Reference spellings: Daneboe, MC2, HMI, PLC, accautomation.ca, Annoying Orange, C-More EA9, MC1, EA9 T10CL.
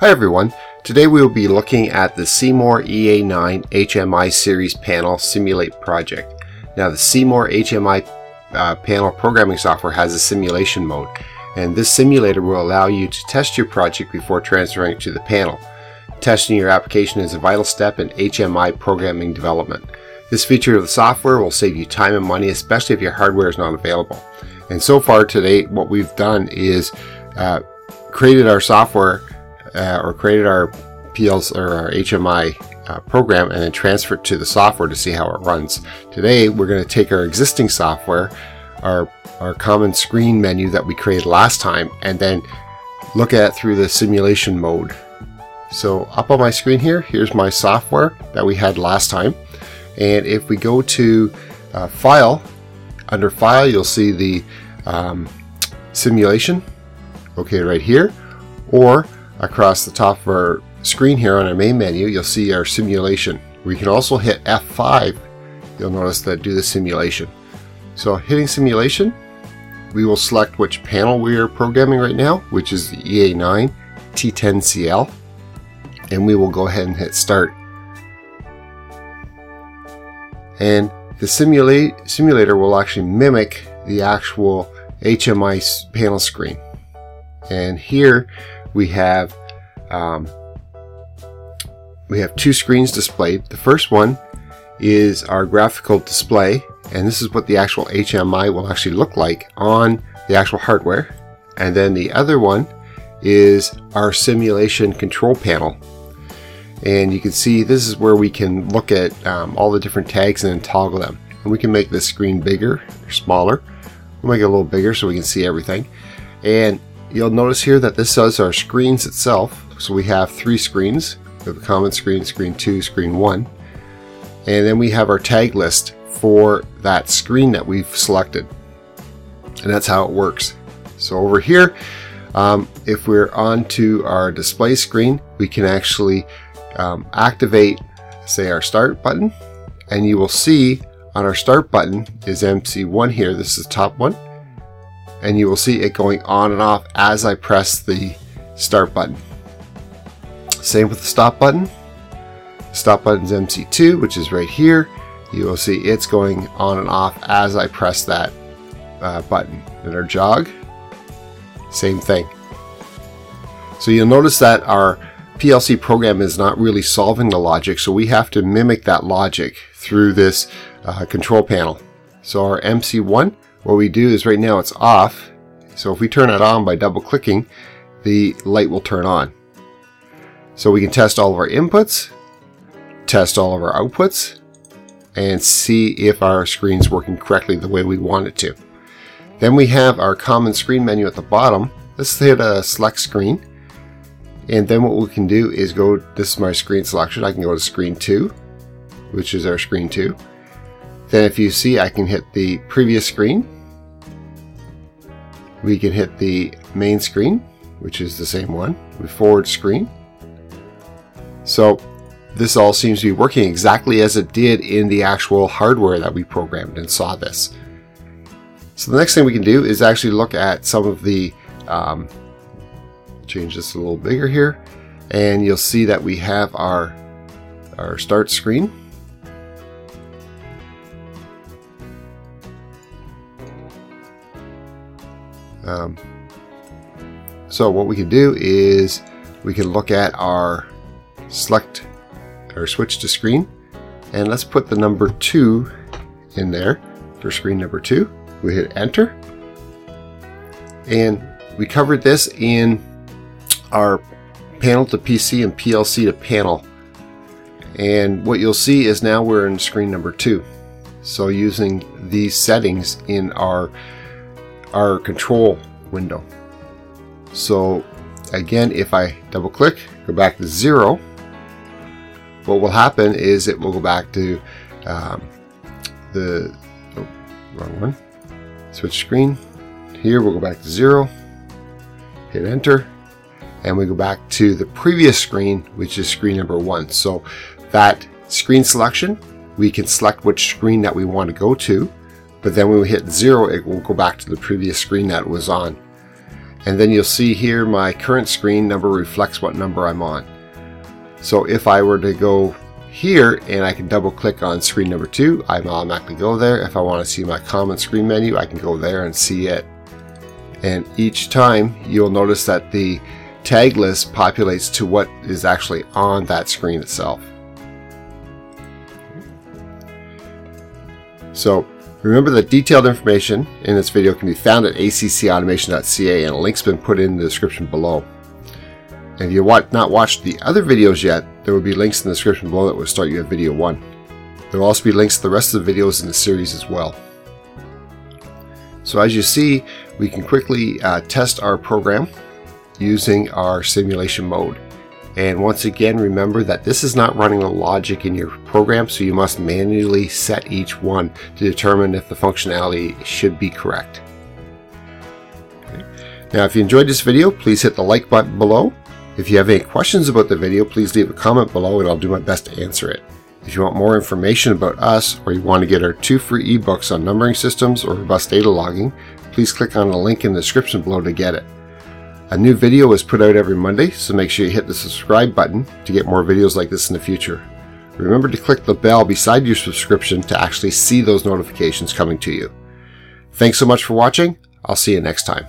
Hi everyone, today we will be looking at the C-More EA9 HMI Series Panel Simulate project. Now the C-More HMI panel programming software has a simulation mode, and this simulator will allow you to test your project before transferring it to the panel. Testing your application is a vital step in HMI programming development. This feature of the software will save you time and money, especially if your hardware is not available. And so far today, what we've done is created our software or our HMI program and then transfer it to the software to see how it runs. Today we're going to take our existing software, our common screen menu that we created last time, and then look at it through the simulation mode. So up on my screen here, here's my software that we had last time, and if we go to File, under File you'll see the simulation located right here, or across the top of our screen here on our main menu, you'll see our simulation. We can also hit F5. You'll notice that do the simulation. So hitting simulation, we will select which panel we are programming right now, which is the EA9 T10CL, and we will go ahead and hit start. And the simulator will actually mimic the actual HMI panel screen. And here we have two screens displayed. The first one is our graphical display, and this is what the actual HMI will actually look like on the actual hardware. And then the other one is our simulation control panel. And you can see this is where we can look at all the different tags and then toggle them. And we can make this screen bigger or smaller. We'll make it a little bigger so we can see everything. And you'll notice here that this says our screens itself. So we have three screens. We have a common screen, screen 2, screen 1. And then we have our tag list for that screen that we've selected. And that's how it works. So over here, if we're onto our display screen, we can actually activate, say, our start button. And you will see on our start button is MC1 here. This is the top one. And you will see it going on and off as I press the start button. Same with the stop button. Stop button is MC2, which is right here. You will see it's going on and off as I press that button. And our jog, same thing. So you'll notice that our PLC program is not really solving the logic, so we have to mimic that logic through this control panel. So our MC1, what we do is right now it's off, so if we turn it on by double clicking, the light will turn on. So we can test all of our inputs, test all of our outputs, and see if our screen's working correctly the way we want it to. Then we have our common screen menu at the bottom. Let's hit a select screen, and then what we can do is go, this is my screen selection, I can go to screen 2, which is our screen 2. Then if you see, I can hit the previous screen. We can hit the main screen, which is the same one, with forward screen. So this all seems to be working exactly as it did in the actual hardware that we programmed and saw this. So the next thing we can do is actually look at some of the, change this a little bigger here, and you'll see that we have our start screen. So what we can do is we can look at our select or switch to screen, and let's put the number 2 in there for screen number 2. We hit enter, and we covered this in our panel to PC and PLC to panel, and what you'll see is now we're in screen number 2. So using these settings in our control window. So again, if I double click, go back to 0, what will happen is it will go back to wrong one, switch screen. Here we'll go back to 0, hit enter, and we go back to the previous screen, which is screen number 1. So that screen selection, we can select which screen that we want to go to. But then when we hit 0, it will go back to the previous screen that it was on. And then you'll see here my current screen number reflects what number I'm on. So if I were to go here and I can double click on screen number 2, I automatically go there. If I want to see my common screen menu, I can go there and see it. And each time you'll notice that the tag list populates to what is actually on that screen itself. So remember that detailed information in this video can be found at accautomation.ca, and a link's been put in the description below. And if you have not watched the other videos yet, there will be links in the description below that will start you at video 1. There will also be links to the rest of the videos in the series as well. So as you see, we can quickly test our program using our simulation mode. And once again, remember that this is not running the logic in your program, so you must manually set each one to determine if the functionality should be correct. Okay. Now, if you enjoyed this video, please hit the like button below. If you have any questions about the video, please leave a comment below and I'll do my best to answer it. If you want more information about us, or you want to get our 2 free ebooks on numbering systems or robust data logging, please click on the link in the description below to get it. A new video is put out every Monday, so make sure you hit the subscribe button to get more videos like this in the future. Remember to click the bell beside your subscription to actually see those notifications coming to you. Thanks so much for watching. I'll see you next time.